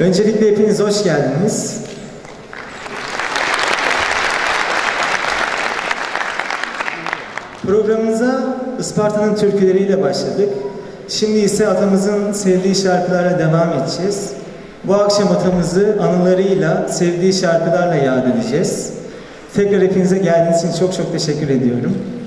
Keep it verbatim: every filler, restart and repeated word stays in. Öncelikle hepiniz hoş geldiniz. Programımıza Isparta'nın türküleriyle başladık. Şimdi ise atamızın sevdiği şarkılarla devam edeceğiz. Bu akşam atamızı anılarıyla, sevdiği şarkılarla yad edeceğiz. Tekrar hepinize geldiğiniz için çok çok teşekkür ediyorum.